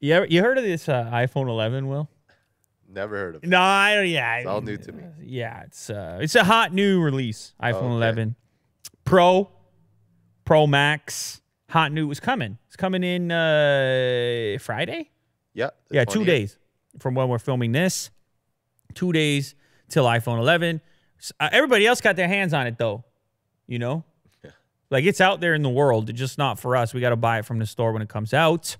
You heard of this iPhone 11, Will? Never heard of it. No, I don't. Yeah, it's all new to me. Yeah, it's a hot new release. iPhone 11 Pro, Pro Max, hot new. It's coming. It's coming in Friday. Yeah. Yeah, 2 days from when we're filming this. 2 days till iPhone 11. Everybody else got their hands on it though, you know. Yeah. Like it's out there in the world, just not for us. We got to buy it from the store when it comes out.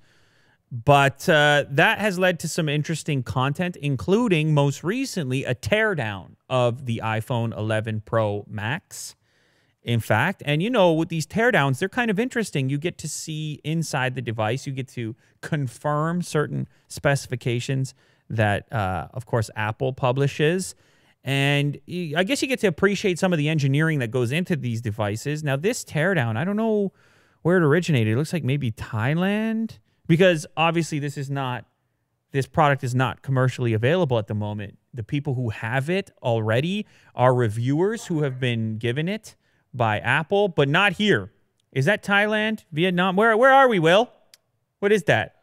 But that has led to some interesting content, including most recently a teardown of the iPhone 11 Pro Max, in fact. And, you know, with these teardowns, they're kind of interesting. You get to see inside the device. You get to confirm certain specifications that, of course, Apple publishes. And I guess you get to appreciate some of the engineering that goes into these devices. Now, this teardown, I don't know where it originated. It looks like maybe Thailand. Because obviously this is not, this product is not commercially available at the moment. The people who have it already are reviewers who have been given it by Apple, but not here. Is that Thailand, Vietnam? Where are we, Will? What is that?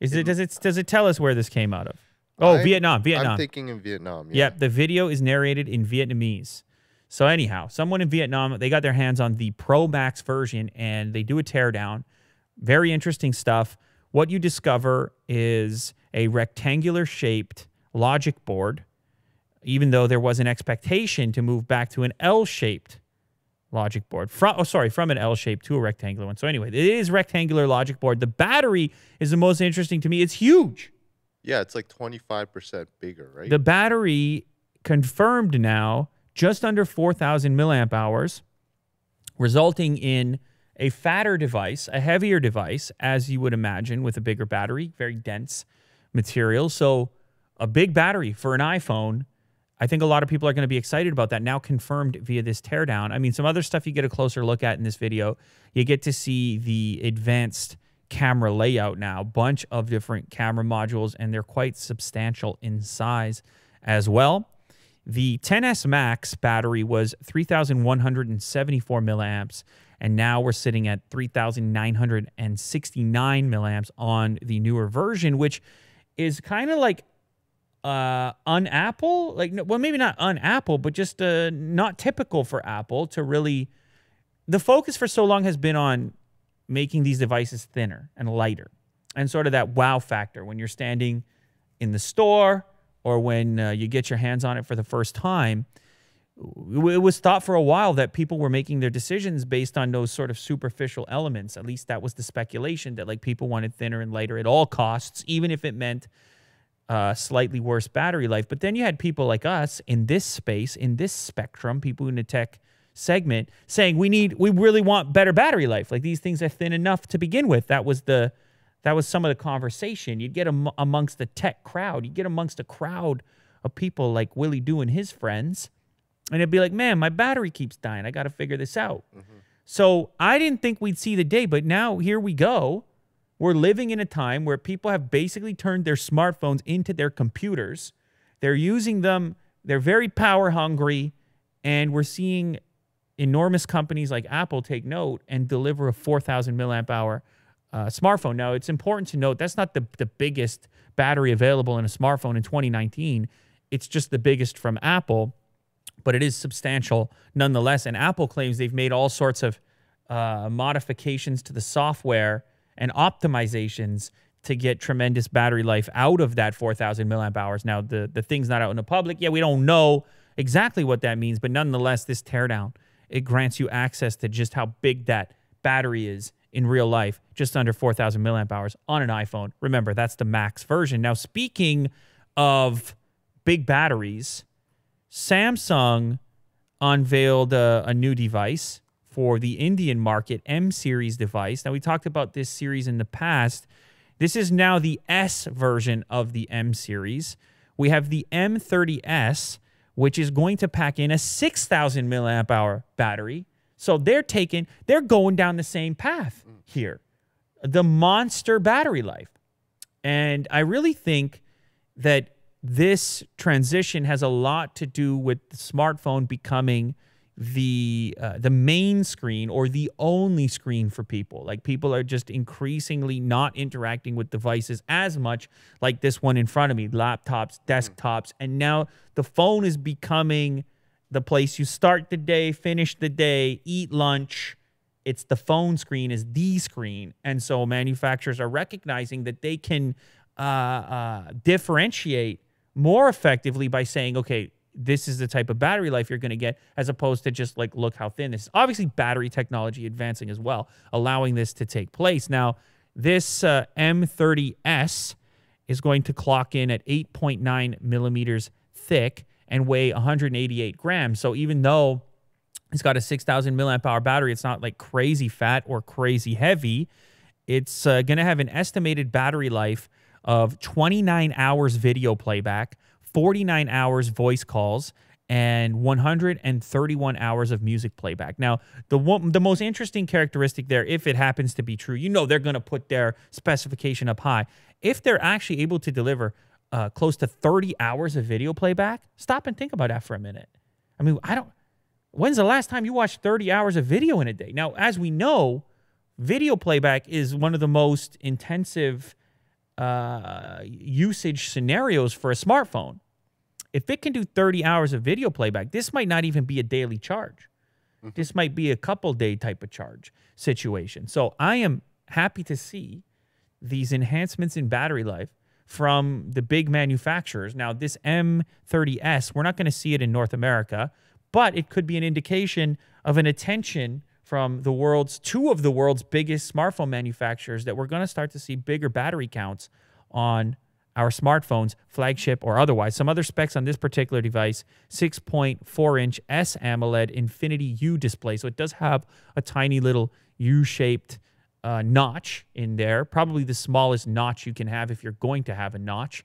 Is it does it tell us where this came out of? Oh, Vietnam. I'm thinking in Vietnam. Yeah. Yep, the video is narrated in Vietnamese. So anyhow, someone in Vietnam, they got their hands on the Pro Max version and they do a teardown. Very interesting stuff. What you discover is a rectangular-shaped logic board, even though there was an expectation to move back to an L-shaped logic board. From an L-shaped to a rectangular one. So anyway, it is rectangular logic board. The battery is the most interesting to me. It's huge. Yeah, it's like 25% bigger, right? The battery confirmed now just under 4,000 milliamp hours, resulting in a fatter device, a heavier device, as you would imagine, with a bigger battery, very dense material. So a big battery for an iPhone. I think a lot of people are going to be excited about that, now confirmed via this teardown. I mean, some other stuff you get a closer look at in this video. You get to see the advanced camera layout now, bunch of different camera modules, and they're quite substantial in size as well. The 10S Max battery was 3,174 milliamps. And now we're sitting at 3,969 milliamps on the newer version, which is kind of like un-Apple. Like, well, maybe not un-Apple, but just not typical for Apple to really... The focus for so long has been on making these devices thinner and lighter and sort of that wow factor when you're standing in the store or when you get your hands on it for the first time. It was thought for a while that people were making their decisions based on those sort of superficial elements. At least that was the speculation, that like people wanted thinner and lighter at all costs, even if it meant slightly worse battery life. But then you had people like us in this space, in this spectrum, people in the tech segment saying we really want better battery life. Like these things are thin enough to begin with. That was some of the conversation you'd get amongst the tech crowd. You get amongst a crowd of people like Willie Doo and his friends. And it'd be like, man, my battery keeps dying. I got to figure this out. So I didn't think we'd see the day, but now here we go. We're living in a time where people have basically turned their smartphones into their computers. They're using them. They're very power hungry. And we're seeing enormous companies like Apple take note and deliver a 4,000 milliamp hour smartphone. Now, it's important to note that's not the biggest battery available in a smartphone in 2019. It's just the biggest from Apple. But it is substantial nonetheless. And Apple claims they've made all sorts of modifications to the software and optimizations to get tremendous battery life out of that 4,000 milliamp hours. Now, the thing's not out in the public. Yeah, we don't know exactly what that means. But nonetheless, this teardown, it grants you access to just how big that battery is in real life, just under 4,000 milliamp hours on an iPhone. Remember, that's the Max version. Now, speaking of big batteries... Samsung unveiled a new device for the Indian market, M-series device. Now, we talked about this series in the past. This is now the S version of the M-series. We have the M30S, which is going to pack in a 6,000 milliamp hour battery. So they're going down the same path here. The monster battery life. And I really think that this transition has a lot to do with the smartphone becoming the main screen or the only screen for people. Like, people are just increasingly not interacting with devices as much, like this one in front of me, laptops, desktops, and now the phone is becoming the place you start the day, finish the day, eat lunch. It's the phone screen is the screen. And so manufacturers are recognizing that they can differentiate more effectively by saying, okay, this is the type of battery life you're going to get, as opposed to just like, look how thin this is. Obviously, battery technology advancing as well, allowing this to take place. Now, this M30S is going to clock in at 8.9 millimeters thick and weigh 188 grams. So even though it's got a 6,000 milliamp hour battery, it's not like crazy fat or crazy heavy. It's going to have an estimated battery life of 29 hours video playback, 49 hours voice calls, and 131 hours of music playback. Now, the most interesting characteristic there, if it happens to be true, you know they're going to put their specification up high. If they're actually able to deliver close to 30 hours of video playback, stop and think about that for a minute. I mean, when's the last time you watched 30 hours of video in a day? Now, as we know, video playback is one of the most intensive usage scenarios for a smartphone. If it can do 30 hours of video playback, this might not even be a daily charge. Mm-hmm. This might be a couple-day type of charge situation. So I am happy to see these enhancements in battery life from the big manufacturers. Now, this M30S, we're not going to see it in North America, but it could be an indication of an attention from the world's, two of the world's biggest smartphone manufacturers, that we're going to start to see bigger battery counts on our smartphones, flagship or otherwise. Some other specs on this particular device: 6.4-inch S AMOLED Infinity U display. So it does have a tiny little U-shaped notch in there, probably the smallest notch you can have if you're going to have a notch.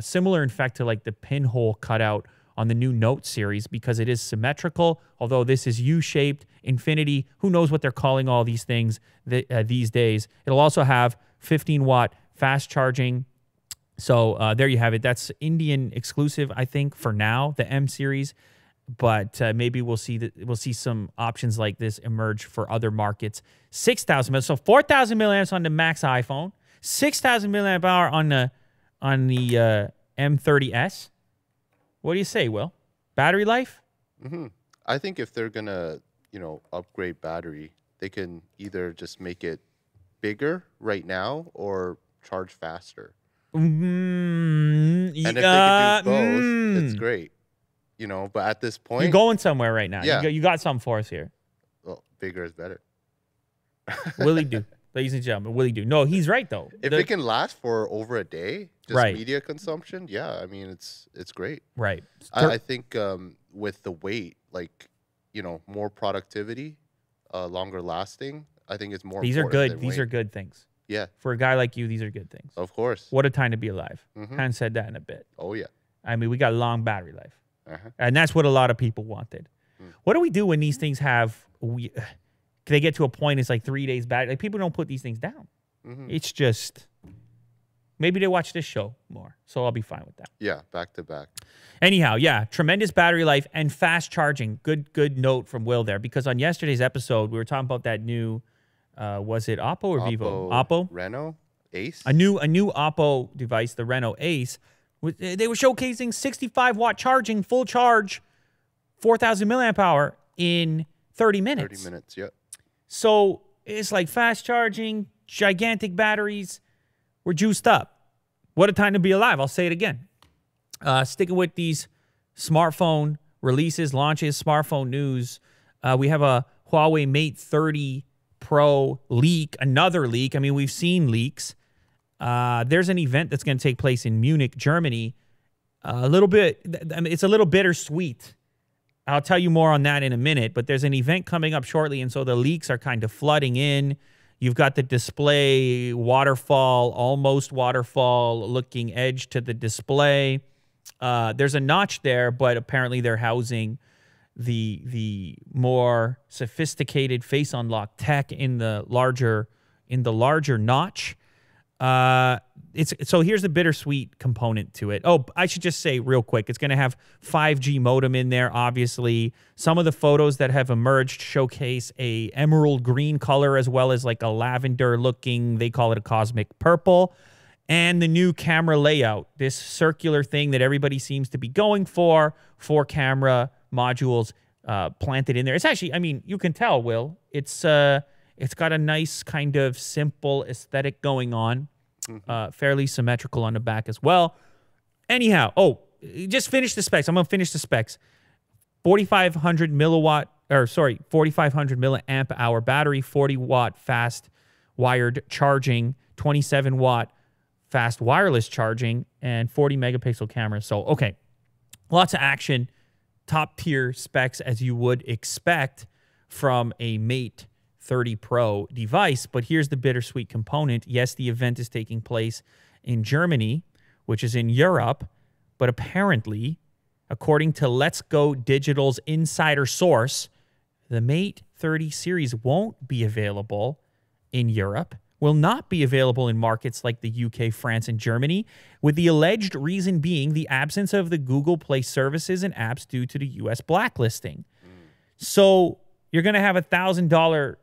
Similar, in fact, to like the pinhole cutout on the new Note series, because it is symmetrical, although this is U-shaped, Infinity. Who knows what they're calling all these things these days. It'll also have 15-watt fast charging. So there you have it. That's Indian exclusive, I think, for now, the M series. But maybe we'll see some options like this emerge for other markets. 6,000 milliamps, so 4,000 milliamps on the Max iPhone, 6,000 milliamp hour on the M30S. What do you say, Will? Battery life? Mm-hmm. I think if they're gonna, you know, upgrade battery, they can either just make it bigger right now or charge faster. Mm-hmm. And if they can do both, it's great. You know, but at this point, you're going somewhere right now. Yeah. You got something for us here. Well, bigger is better. Willie do, ladies and gentlemen. Willie do. No, he's right though. If it can last for over a day, just media consumption, yeah. I mean, it's great. Right. I think with the weight, like, you know, more productivity, longer lasting. I think it's more. These are good. These are good things. Yeah. For a guy like you, these are good things. Of course. What a time to be alive. Mm-hmm. Han said that in a bit. Oh yeah. I mean, we got long battery life. Uh-huh. And that's what a lot of people wanted. Mm. What do we do when these things have, they get to a point, it's like 3 days back. Like, people don't put these things down. Mm-hmm. It's just, maybe they watch this show more. So I'll be fine with that. Yeah, back to back. Anyhow, yeah, tremendous battery life and fast charging. Good note from Will there, because on yesterday's episode, we were talking about that new, was it Oppo or Vivo? Oppo. Renault Ace. A new Oppo device, the Renault Ace. They were showcasing 65-watt charging, full charge, 4,000 milliamp hour in 30 minutes. 30 minutes, yeah. So it's like fast charging, gigantic batteries. We're juiced up. What a time to be alive. I'll say it again. Sticking with these smartphone releases, launches, smartphone news, we have a Huawei Mate 30 Pro leak, another leak. I mean, we've seen leaks. There's an event that's going to take place in Munich, Germany. It's a little bittersweet. I'll tell you more on that in a minute, but there's an event coming up shortly, and so the leaks are kind of flooding in. You've got the display waterfall, almost waterfall looking edge to the display. There's a notch there, but apparently they're housing the more sophisticated face unlock tech in the larger notch. So here's the bittersweet component to it. Oh, I should just say real quick, it's going to have 5G modem in there, obviously. Some of the photos that have emerged showcase a emerald green color as well as like a lavender-looking, they call it a cosmic purple. And the new camera layout, this circular thing that everybody seems to be going for, four camera modules planted in there. It's actually, I mean, you can tell, Will, it's got a nice kind of simple aesthetic going on, fairly symmetrical on the back as well. Anyhow, oh, just finish the specs. I'm going to finish the specs. 4,500 milliwatt, or sorry, 4,500 milliamp hour battery, 40 watt fast wired charging, 27 watt fast wireless charging, and 40 megapixel camera. So, okay, lots of action, top tier specs as you would expect from a Mate 30 Pro device. But here's the bittersweet component. Yes, the event is taking place in Germany, which is in Europe, but apparently, according to Let's Go Digital's insider source, the Mate 30 series won't be available in Europe, will not be available in markets like the UK, France, and Germany, with the alleged reason being the absence of the Google Play services and apps due to the US blacklisting. So you're going to have a $1,000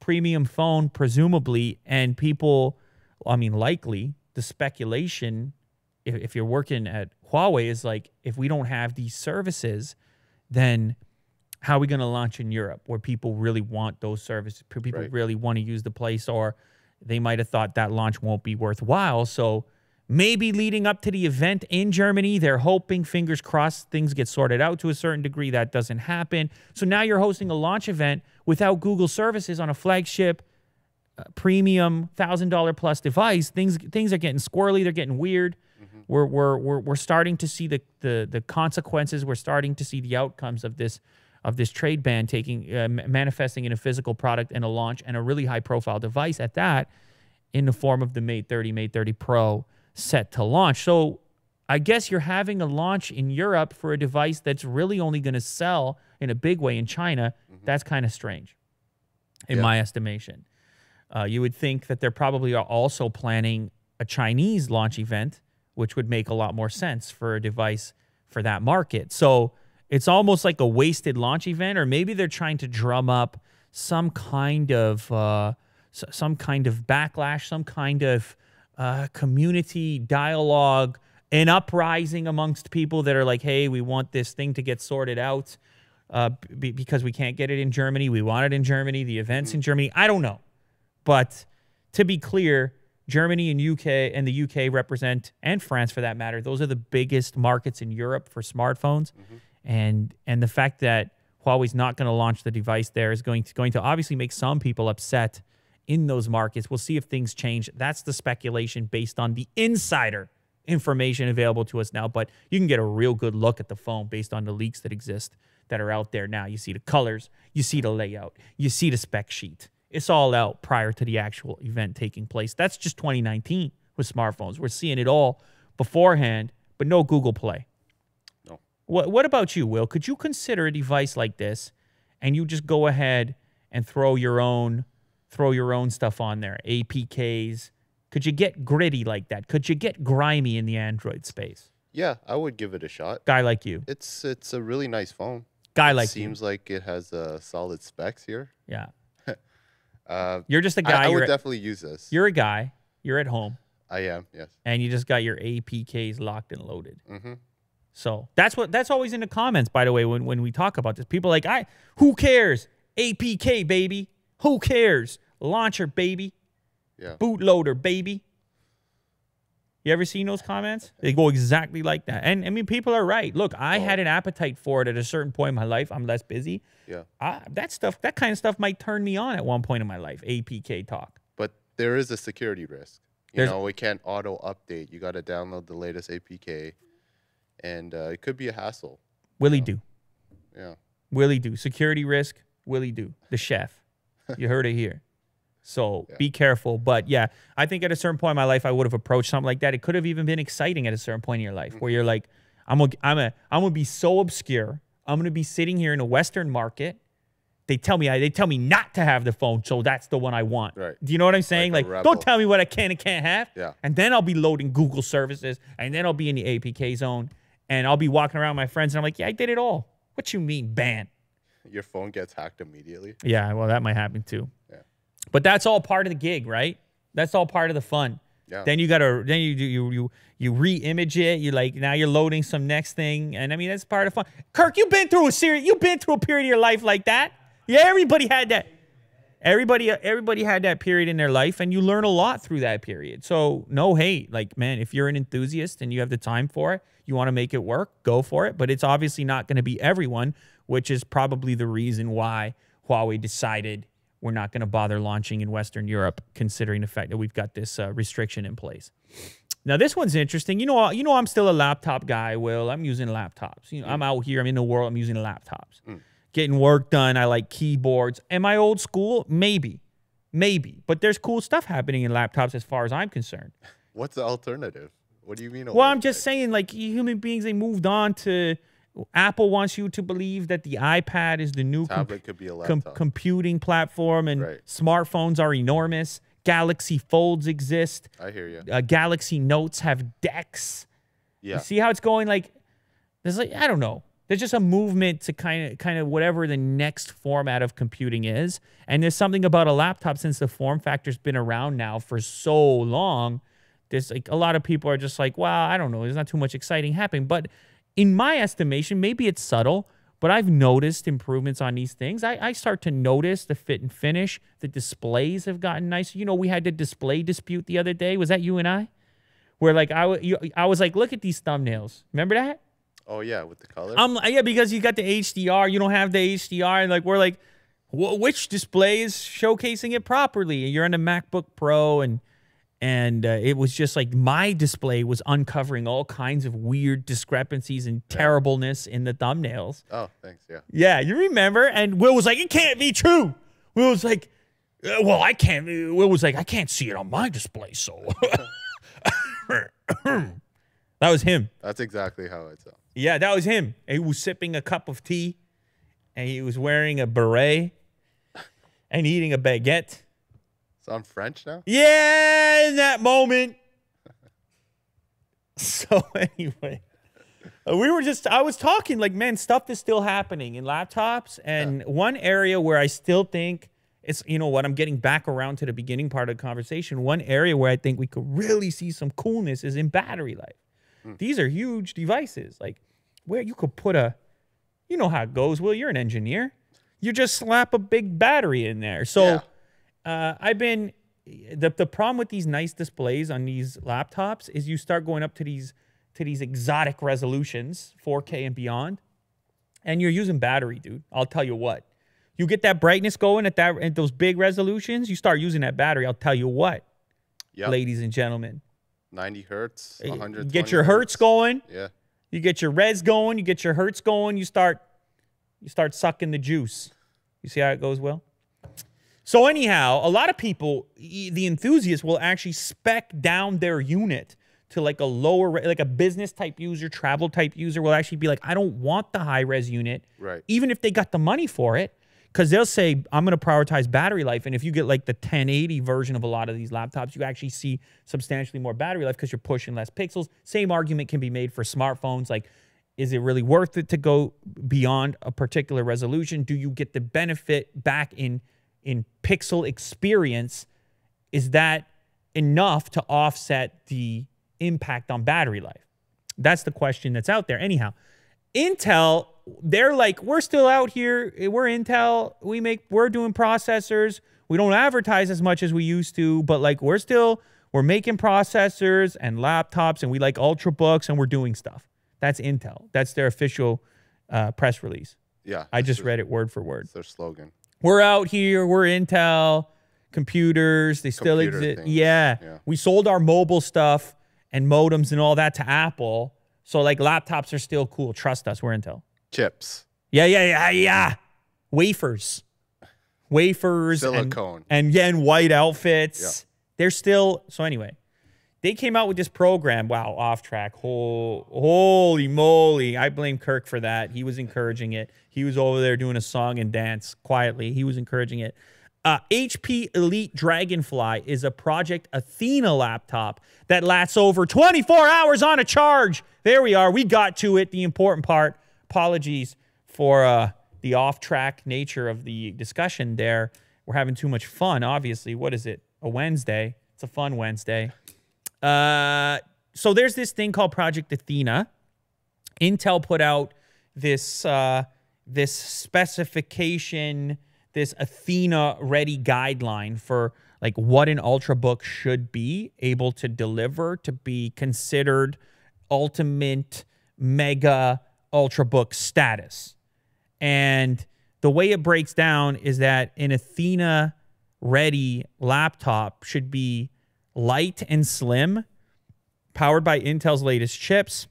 premium phone, presumably, and people, I mean, likely, the speculation, if you're working at Huawei, is like, if we don't have these services, then how are we going to launch in Europe, where people really want those services? People really want to use the Play Store. They might have thought that launch won't be worthwhile. So maybe leading up to the event in Germany, they're hoping, fingers crossed, things get sorted out to a certain degree. That doesn't happen. So now you're hosting a launch event without Google services on a flagship, premium, $1,000 plus device. Things are getting squirrely. They're getting weird. We're starting to see the consequences. We're starting to see the outcomes of this trade ban taking manifesting in a physical product and a launch, and a really high-profile device at that, in the form of the Mate 30, Mate 30 Pro set to launch. So I guess you're having a launch in Europe for a device that's really only going to sell in a big way in China. That's kind of strange, in my estimation. You would think that they're probably are also planning a Chinese launch event, which would make a lot more sense for a device for that market. So it's almost like a wasted launch event, or maybe they're trying to drum up some kind of backlash, some kind of community dialogue, an uprising amongst people that are like, hey, we want this thing to get sorted out because we can't get it in Germany. We want it in Germany. The event's in Germany. I don't know. But to be clear, Germany and UK, and the UK represent, and France for that matter, those are the biggest markets in Europe for smartphones. And the fact that Huawei's not going to launch the device there is going to obviously make some people upset in those markets. We'll see if things change. That's the speculation based on the insider information available to us now. But you can get a real good look at the phone based on the leaks that exist that are out there now. You see the colors, you see the layout, you see the spec sheet. It's all out prior to the actual event taking place. That's just 2019 with smartphones. We're seeing it all beforehand, but no Google Play. What about you, Will? Could you consider a device like this, and you just go ahead and throw your own stuff on there, APKs? Could you get gritty like that? Could you get grimy in the Android space? Yeah, I would give it a shot. Guy like you. It's a really nice phone. Guy like you. Seems like it has solid specs here. Yeah. You're just a guy. I would definitely use this. You're a guy. You're at home. I am, yes. And you just got your APKs locked and loaded. So that's always in the comments, by the way, when we talk about this. People are like, who cares? APK, baby. Who cares? Launcher, baby. Yeah. Bootloader, baby. You ever seen those comments? They go exactly like that. And I mean, people are right. Look, I had an appetite for it at a certain point in my life. I'm less busy. Yeah. That kind of stuff might turn me on at one point in my life, APK talk. But there is a security risk. You know, it can't auto update. You got to download the latest APK. And it could be a hassle. Willie do. Yeah. Willie do. Security risk, Willie do. The chef. You heard it here. So be careful. But yeah, I think at a certain point in my life, I would have approached something like that. It could have even been exciting at a certain point in your life where you're like, I'm going to be so obscure. I'm going to be sitting here in a Western market They tell me not to have the phone, so that's the one I want. Right. Do you know what I'm saying? Like don't tell me what I can and can't have. Yeah. And then I'll be loading Google services, and then I'll be in the APK zone, and I'll be walking around with my friends, and I'm like, yeah, I did it all. What you mean, ban? Your phone gets hacked immediately. Yeah, well, that might happen too. Yeah. But that's all part of the gig, right? That's all part of the fun. Yeah. Then you gotta, then you re-image it. You like now you're loading some next thing, and I mean that's part of fun. Kirk, you've been through a series. You've been through a period of your life like that. Yeah, everybody had that. Everybody had that period in their life, and you learn a lot through that period. So no hate. Like, man, if you're an enthusiast and you have the time for it, you want to make it work, go for it. But it's obviously not going to be everyone, which is probably the reason why Huawei decided we're not going to bother launching in Western Europe, considering the fact that we've got this restriction in place. Now, this one's interesting. You know, I'm still a laptop guy, Will. I'm using laptops. You know, I'm out here. I'm in the world. I'm using laptops. Mm. Getting work done. I like keyboards. Am I old school? Maybe. Maybe. But there's cool stuff happening in laptops as far as I'm concerned. What's the alternative? What do you mean? Well, I'm just saying, like, human beings, they moved on to... Apple wants you to believe that the iPad is the new computing platform, and smartphones are enormous. Galaxy Folds exist. I hear you. Galaxy Notes have decks. Yeah. You see how it's going? Like, there's like, I don't know. There's just a movement to kind of whatever the next format of computing is. And there's something about a laptop, since the form factor's been around now for so long. There's like a lot of people are just like, well, I don't know. There's not too much exciting happening. But in my estimation, maybe it's subtle, but I've noticed improvements on these things. I start to notice the fit and finish. The displays have gotten nicer. You know, we had the display dispute the other day. Was that you and I? Where like I was like, look at these thumbnails. Remember that? Oh yeah, with the color. Yeah, because you got the HDR. You don't have the HDR, and like we're like, which display is showcasing it properly? And you're on a MacBook Pro, and it was just like my display was uncovering all kinds of weird discrepancies and terribleness in the thumbnails. Oh, thanks, yeah. Yeah, you remember? And Will was like, it can't be true. Will was like, well, I can't. Will was like, I can't see it on my display, so. That was him. That's exactly how I felt. Yeah, that was him. And he was sipping a cup of tea, and he was wearing a beret and eating a baguette. So I'm French now? Yeah, in that moment. So anyway, we were just, I was talking like, man, stuff is still happening in laptops. And one area where I still think it's, you know what, I'm getting back around to the beginning part of the conversation. One area where I think we could really see some coolness is in battery life. Mm. These are huge devices. Like where you could put a, you know how it goes, Will, you're an engineer. You just slap a big battery in there. So. Yeah. I've been, the problem with these nice displays on these laptops is you start going up to these exotic resolutions, 4K and beyond, and you're using battery, dude. I'll tell you what. You get that brightness going at those big resolutions, you start using that battery. I'll tell you what, ladies and gentlemen. 90 hertz, 120 you get your hertz going. Yeah. You get your res going. You get your hertz going. You start sucking the juice. You see how it goes, Will? So anyhow, a lot of people, the enthusiasts, will actually spec down their unit to like a lower, like a business type user, travel type user will actually be like, I don't want the high res unit, right? Even if they got the money for it, because they'll say, I'm going to prioritize battery life. And if you get like the 1080 version of a lot of these laptops, you actually see substantially more battery life because you're pushing less pixels. Same argument can be made for smartphones. Like, is it really worth it to go beyond a particular resolution? Do you get the benefit back in pixel experience? Is that enough to offset the impact on battery life? That's the question that's out there. Anyhow, Intel, they're like, we're still out here. We're Intel. We're doing processors. We don't advertise as much as we used to, but like we're making processors and laptops, and we like Ultrabooks, and we're doing stuff. That's Intel. That's their official press release. Yeah. I just read it word for word. It's their slogan. We're out here. We're Intel. Computers. They still exist. Yeah. We sold our mobile stuff and modems and all that to Apple. So, like, laptops are still cool. Trust us. We're Intel. Chips. Yeah. Wafers. Silicone. And white outfits. Yeah. They're still... So, anyway, They came out with this program. Wow, off track. Holy moly. I blame Kirk for that. He was encouraging it. He was over there doing a song and dance quietly. He was encouraging it. HP Elite Dragonfly is a Project Athena laptop that lasts over 24 hours on a charge. There we are. We got to it. The important part. Apologies for the off-track nature of the discussion there. We're having too much fun, obviously. What is it? A Wednesday. It's a fun Wednesday. So there's this thing called Project Athena. Intel put out this this specification, this Athena-ready guideline for like what an ultrabook should be able to deliver to be considered ultimate mega ultrabook status. And the way it breaks down is that an Athena-ready laptop should be light and slim, powered by Intel's latest chips.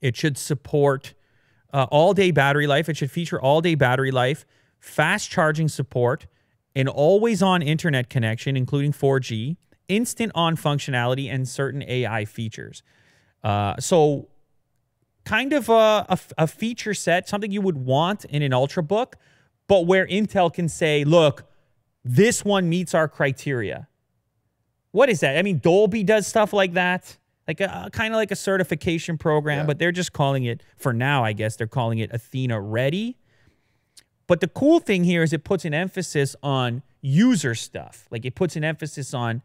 It should support all-day battery life. It should feature all-day battery life, fast charging support, an always-on internet connection, including 4G, instant-on functionality, and certain AI features. So kind of a feature set, something you would want in an Ultrabook, but where Intel can say, look, this one meets our criteria. What is that? I mean, Dolby does stuff like that, like kind of like a certification program, yeah. But they're just calling it, for now, I guess, they're calling it Athena Ready. But the cool thing here is it puts an emphasis on user stuff. Like it puts an emphasis on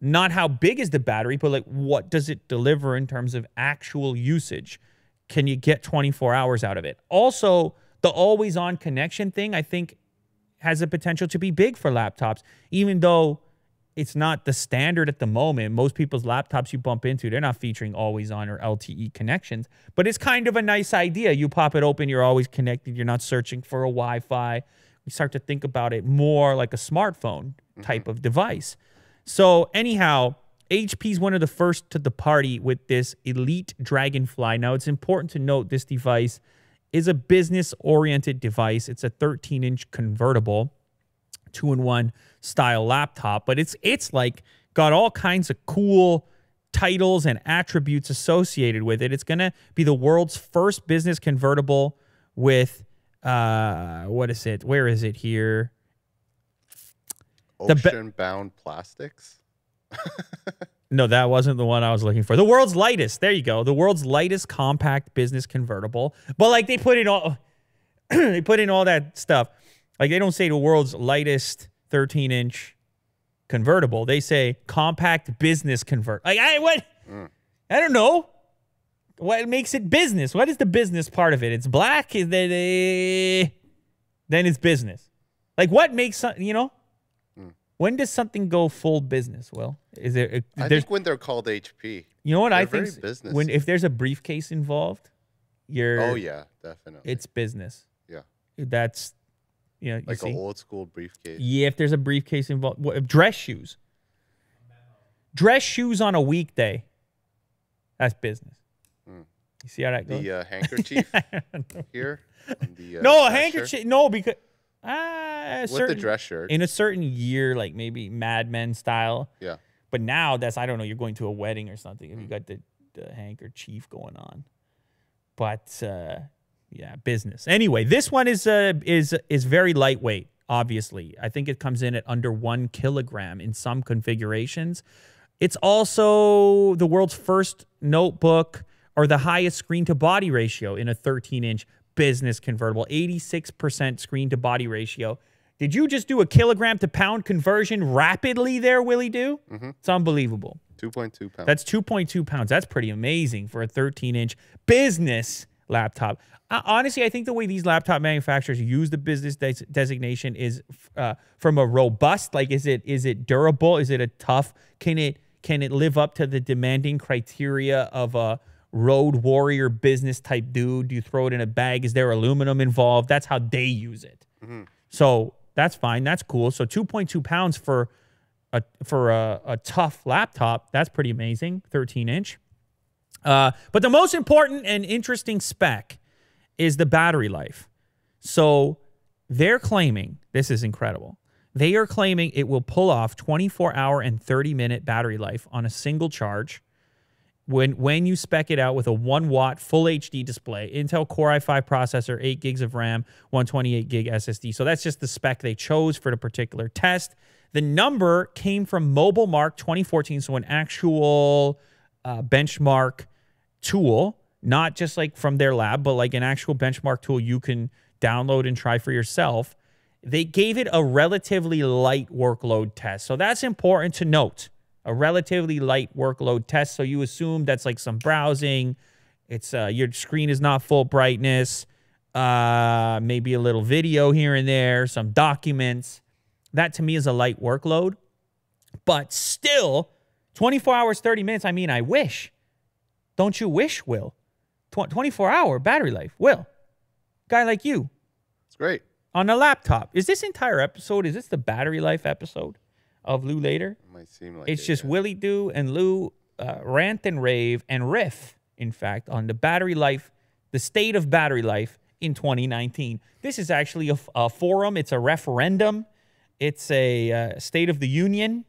not how big is the battery, but like what does it deliver in terms of actual usage? Can you get 24 hours out of it? Also, the always-on connection thing, I think, has the potential to be big for laptops, even though it's not the standard at the moment. Most people's laptops you bump into, they're not featuring always-on or LTE connections. But it's kind of a nice idea. You pop it open, you're always connected. You're not searching for a Wi-Fi. We start to think about it more like a smartphone type of device. So anyhow, HP's one of the first to the party with this Elite Dragonfly. Now, it's important to note this device is a business-oriented device. It's a 13-inch convertible, 2-in-1 style laptop, but it's like got all kinds of cool titles and attributes associated with it. It's gonna be the world's first business convertible with what is it? Where is it here? Ocean-bound plastics. No, that wasn't the one I was looking for. The world's lightest. There you go. The world's lightest compact business convertible. But like they put in all they put in all that stuff. Like they don't say the world's lightest 13-inch convertible. They say compact business convert. Like I don't know what makes it business. What is the business part of it? It's black. Is that then it's business. Like what makes something? You know, when does something go full business? Well, is there? I think when they're called HP. You know what I think? When if there's a briefcase involved, you're. Oh yeah, definitely. It's business. Yeah. That's. Yeah, you like an old school briefcase. Yeah, if there's a briefcase involved. What, dress shoes. Dress shoes on a weekday. That's business. Mm. You see how that goes? The handkerchief here. On the, no, a handkerchief. Shirt. No, because... with the dress shirt. In a certain year, like maybe Mad Men style. Yeah. But now that's, I don't know, you're going to a wedding or something. If you got the handkerchief going on. But... yeah, business. Anyway, this one is very lightweight, obviously. I think it comes in at under 1 kilogram in some configurations. It's also the world's first notebook or the highest screen-to-body ratio in a 13-inch business convertible, 86% screen-to-body ratio. Did you just do a kilogram-to-pound conversion rapidly there, Willie Do? Mm-hmm. It's unbelievable. 2.2 pounds. That's 2.2 pounds. That's pretty amazing for a 13-inch business laptop. Honestly, I think the way these laptop manufacturers use the business designation is from a robust, like is it durable? Is it a tough? Can it live up to the demanding criteria of a road warrior business type dude? Do you throw it in a bag? Is there aluminum involved? That's how they use it. Mm-hmm. So that's fine. That's cool. So 2.2 pounds for a tough laptop. That's pretty amazing. 13-inch. But the most important and interesting spec is the battery life. So they're claiming, this is incredible, They are claiming it will pull off 24-hour and 30-minute battery life on a single charge when you spec it out with a 1-watt full HD display, Intel Core i5 processor, 8 gigs of RAM, 128 gig SSD. So that's just the spec they chose for the particular test. The number came from MobileMark 2014, so an actual benchmark tool, not just like from their lab, but like an actual benchmark tool you can download and try for yourself. They gave it a relatively light workload test. So that's important to note. A relatively light workload test. So you assume that's like some browsing. It's your screen is not full brightness. Maybe a little video here and there, some documents. That to me is a light workload. But still, 24 hours, 30 minutes. I mean, I wish. Don't you wish, Will? 24-hour battery life. Will, guy like you. It's great. On a laptop. Is this entire episode, is this the battery life episode of Lew Later? It might seem like it's just Willie Do and Lew rant and rave and riff, in fact, on the battery life, the state of battery life in 2019. This is actually a forum. It's a referendum. It's a State of the Union.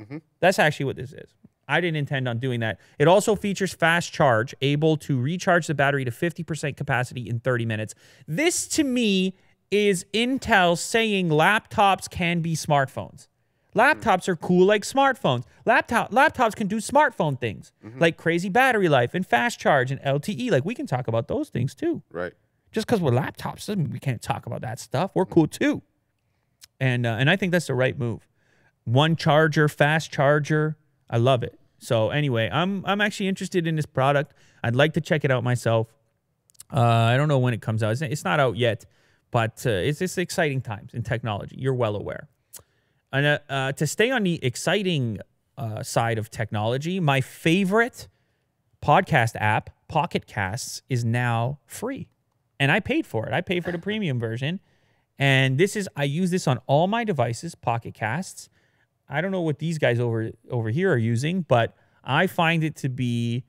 Mm-hmm. That's actually what this is. I didn't intend on doing that. It also features fast charge, able to recharge the battery to 50% capacity in 30 minutes. This, to me, is Intel saying laptops can be smartphones. Laptops are cool like smartphones. Laptops can do smartphone things, like crazy battery life and fast charge and LTE. Like, we can talk about those things, too. Right. Just because we're laptops doesn't mean we can't talk about that stuff. We're cool, too. And I think that's the right move. One charger, fast charger. I love it. So, anyway, I'm actually interested in this product. I'd like to check it out myself. I don't know when it comes out. It's not out yet, but it's exciting times in technology. You're well aware. And to stay on the exciting side of technology, my favorite podcast app, Pocket Casts, is now free. And I paid for it. I paid for the premium version. And this is, I use this on all my devices, Pocket Casts. I don't know what these guys over here are using, but I find it to be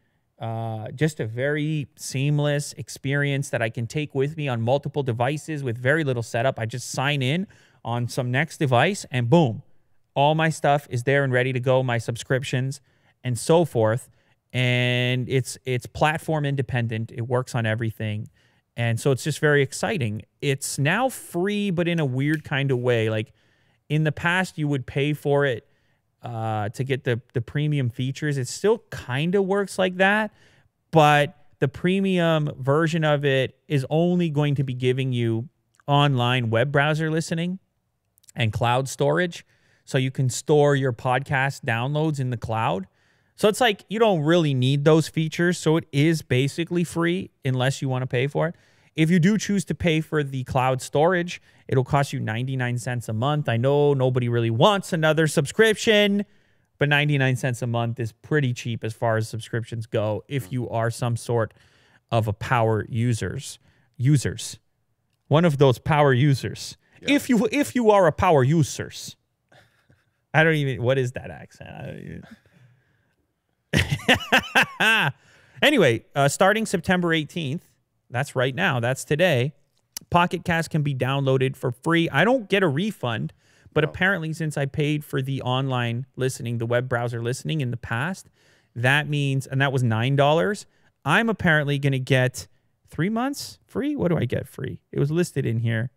just a very seamless experience that I can take with me on multiple devices with very little setup. I just sign in on some next device, and boom, all my stuff is there and ready to go, my subscriptions and so forth. And it's platform independent. It works on everything. And so it's just very exciting. It's now free, but in a weird kind of way. Like, in the past, you would pay for it to get the premium features. It still kind of works like that, but the premium version of it is only going to be giving you online web browser listening and cloud storage, so you can store your podcast downloads in the cloud. So it's like you don't really need those features, so it is basically free unless you want to pay for it. If you do choose to pay for the cloud storage, it'll cost you 99 cents a month. I know nobody really wants another subscription, but 99 cents a month is pretty cheap as far as subscriptions go if you are some sort of a power users. One of those power users. Yeah. If you are a power users. I don't even... What is that accent? I don't even... Anyway, starting September 18th, that's right now, that's today, Pocket Cast can be downloaded for free. I don't get a refund, but apparently since I paid for the online listening, the web browser listening in the past, that means... And that was $9. I'm apparently going to get... 3 months free? What do I get free? It was listed in here.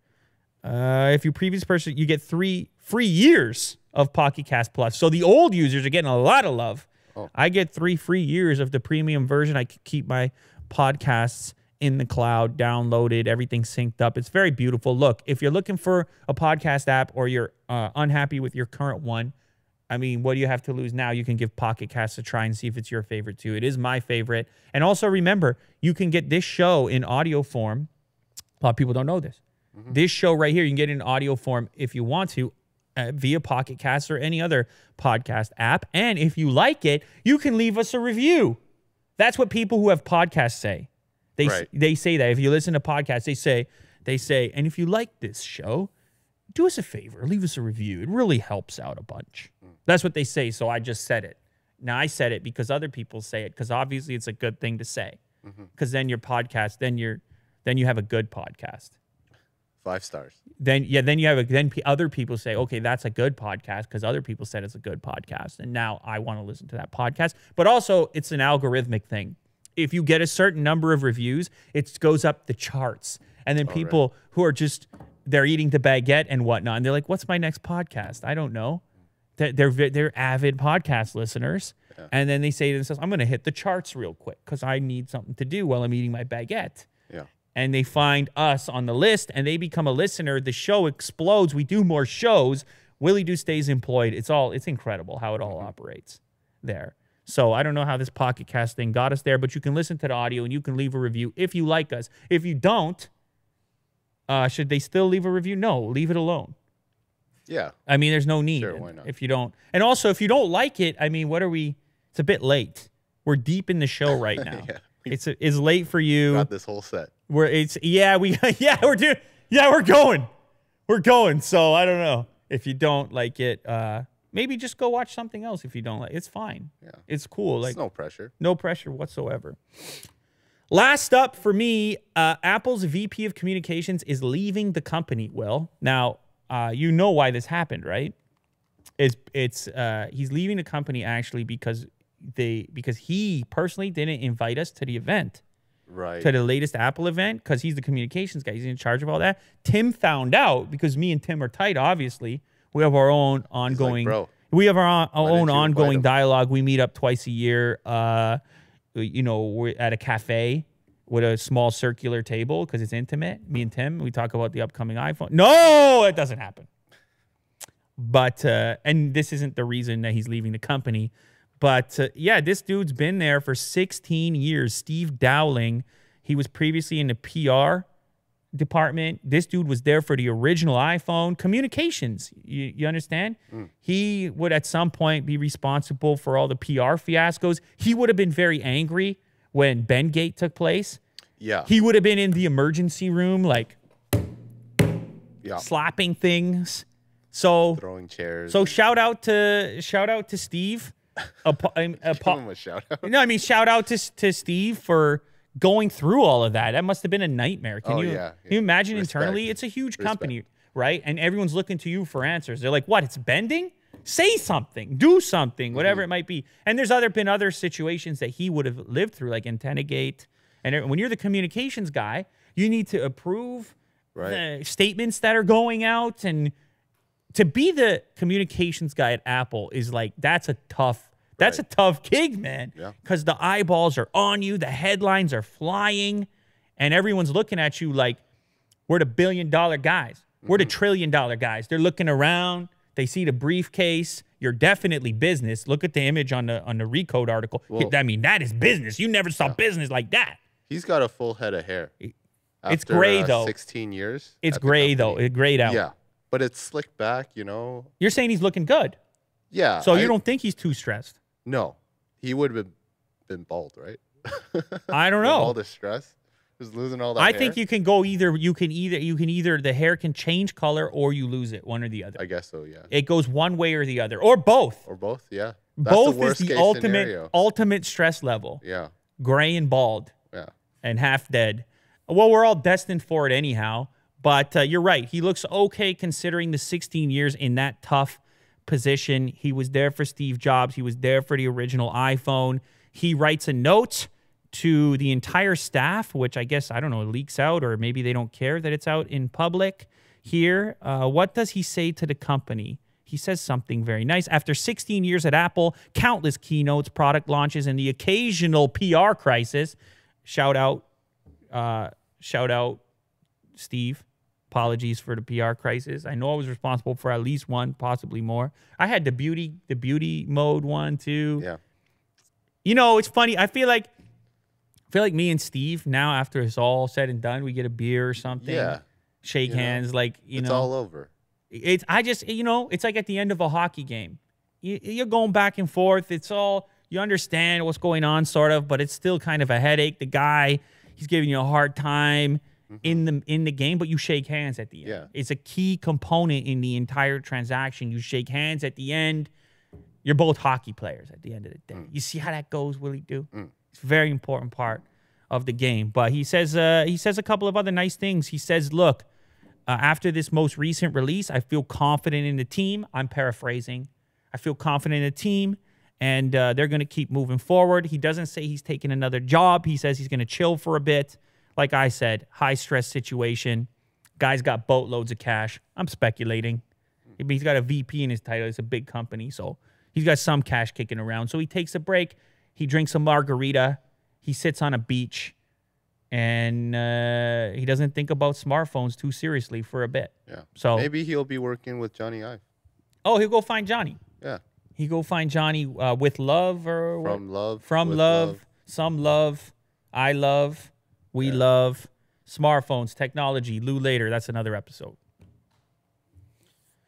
If you previous person, you get 3 free years of Pocket Cast Plus. So the old users are getting a lot of love. Oh. I get 3 free years of the premium version. I can keep my podcasts in the cloud, downloaded, everything synced up. It's very beautiful. Look, if you're looking for a podcast app or you're unhappy with your current one, I mean, what do you have to lose now? You can give Pocket Cast a try and see if it's your favorite, too. It is my favorite. And also, remember, you can get this show in audio form. A lot of people don't know this. This show right here, you can get it in audio form if you want to via Pocket Cast or any other podcast app. And if you like it, you can leave us a review. That's what people who have podcasts say. They say that. If you listen to podcasts, they say, and if you like this show, do us a favor. Leave us a review. It really helps out a bunch. That's what they say, so I just said it. Now, I said it because other people say it, because obviously it's a good thing to say. Because then your podcast, then you have a good podcast. 5 stars. Then yeah, then you have then other people say, okay, that's a good podcast because other people said it's a good podcast, and now I want to listen to that podcast. But also, it's an algorithmic thing. If you get a certain number of reviews, it goes up the charts, and then people who are just they're eating the baguette and whatnot, and they're like, "What's my next podcast? I don't know." They're avid podcast listeners, and then they say to themselves, "I'm going to hit the charts real quick because I need something to do while I'm eating my baguette." Yeah. And they find us on the list, and they become a listener. The show explodes. We do more shows. Willie Do stays employed. It's incredible how it all operates there. So I don't know how this Pocket Cast thing got us there, but you can listen to the audio, and you can leave a review if you like us. If you don't, should they still leave a review? No, leave it alone. Yeah. I mean, there's no need. Sure, why not? If you don't. And also, if you don't like it, I mean, what are we? It's a bit late. We're deep in the show right now. Yeah. It's late for you. Got this whole set. We're going. So I don't know if you don't like it. Maybe just go watch something else if you don't like it. It's fine. Yeah, it's cool. Like it's no pressure. No pressure whatsoever. Last up for me, Apple's VP of Communications is leaving the company. Will now you know why this happened, right? He's leaving the company actually because he personally didn't invite us to the event. Right. To the latest Apple event, because he's the communications guy. He's in charge of all that. Tim found out because me and Tim are tight, obviously. We have our own ongoing dialogue. We meet up twice a year. You know, we're at a cafe with a small circular table because it's intimate. Me and Tim, we talk about the upcoming iPhone. No, it doesn't happen. But and this isn't the reason that he's leaving the company. But yeah, this dude's been there for 16 years. Steve Dowling, he was previously in the PR department. This dude was there for the original iPhone. Communications, you understand? Mm. He would at some point be responsible for all the PR fiascos. He would have been very angry when Bendgate took place. Yeah. He would have been in the emergency room, like slapping things. So throwing chairs. So shout out to Steve. Give him a shout out. No, I mean shout out to Steve for going through all of that. That must have been a nightmare. Can you imagine internally? It's a huge company, right? And everyone's looking to you for answers. They're like, "What? It's bending? Say something. Do something. Whatever it might be." And there's been other situations that he would have lived through, like Antennagate. And when you're the communications guy, you need to approve the statements that are going out. And to be the communications guy at Apple is like that's a tough gig, man, because the eyeballs are on you, the headlines are flying, and everyone's looking at you like we're the billion-dollar guys. We're the trillion-dollar guys. They're looking around. They see the briefcase. You're definitely business. Look at the image on the Recode article. Well, I mean, that is business. You never saw business like that. He's got a full head of hair. It's gray, though. 16 years. It's gray, though. It's grayed out. Yeah, but it's slicked back, you know. You're saying he's looking good. Yeah. So you don't think he's too stressed? No, he would have been bald, right? I don't know. All the stress, just losing all that. I think you can go either. You can either the hair can change color or you lose it, one or the other. I guess so. Yeah. It goes one way or the other, or both. Or both. Yeah. That's the ultimate stress level. Yeah. Gray and bald. Yeah. And half dead. Well, we're all destined for it anyhow. But you're right. He looks okay considering the 16 years in that tough position. He was there for Steve Jobs. He was there for the original iPhone. He writes a note to the entire staff, which I guess, I don't know, leaks out, or maybe they don't care that it's out in public here. What does he say to the company? He says something very nice. After 16 years at Apple, countless keynotes, product launches, and the occasional PR crisis. Shout out, Steve. Apologies for the PR crisis. I know I was responsible for at least one, possibly more. I had the beauty mode one too. Yeah. You know, it's funny. I feel like me and Steve now, after it's all said and done, we get a beer or something. Yeah. Shake hands, like you know. It's all over. It's like at the end of a hockey game. You're going back and forth. It's all you understand what's going on, sort of, but it's still kind of a headache. The guy, he's giving you a hard time. In the game, but you shake hands at the end. Yeah. It's a key component in the entire transaction. You shake hands at the end. You're both hockey players at the end of the day. You see how that goes, Willie Do? It's a very important part of the game. But he says a couple of other nice things. He says, look, After this most recent release, I feel confident in the team. I'm paraphrasing. I feel confident in the team, and they're going to keep moving forward. He doesn't say he's taking another job. He says he's going to chill for a bit. Like I said, high-stress situation. Guy's got boatloads of cash. I'm speculating. He's got a VP in his title. It's a big company, so he's got some cash kicking around. So he takes a break. He drinks a margarita. He sits on a beach, and he doesn't think about smartphones too seriously for a bit. Yeah. So maybe he'll be working with Johnny Ive. Oh, he'll go find Johnny. Yeah. He go find Johnny with love or what? From love. From love, love. Some love. I love. We love. Smartphones, technology, Lew Later. That's another episode.